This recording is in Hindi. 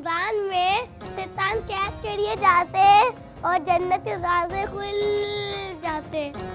रमजान में शैतान कैद के लिए जाते हैं और जन्नत के दरवाजे खुल जाते हैं।